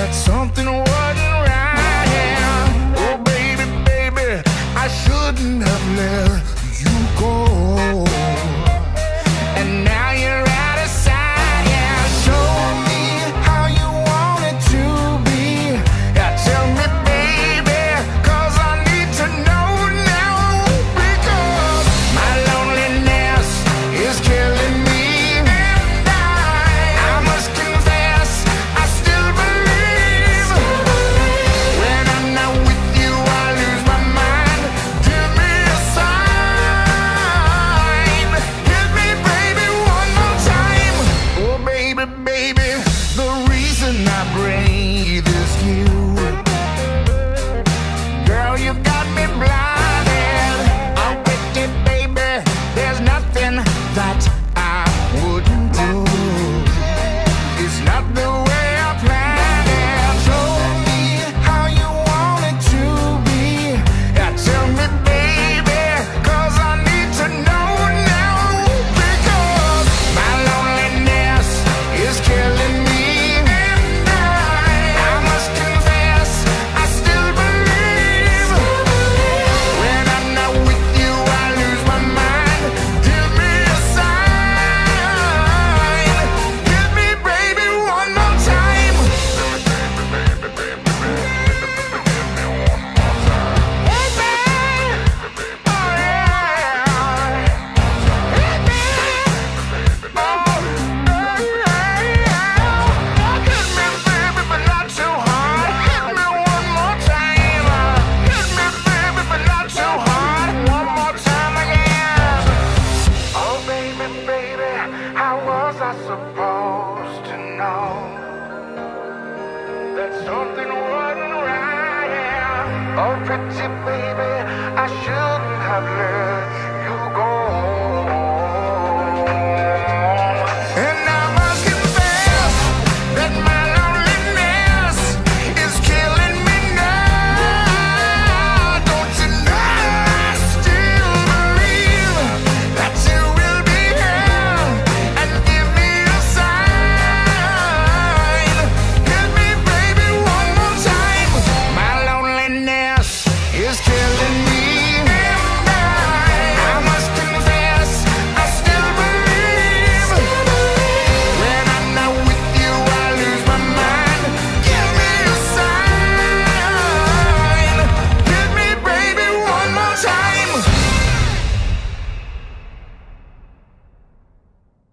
that something wasn't right. Oh baby, baby, I shouldn't have let you go. And now you're out of sight. Yeah, show me how you want it to be. Yeah, tell me baby, cause I need to know now, because my loneliness is killing me. That something wasn't right. Oh, pretty baby, I shouldn't have learned.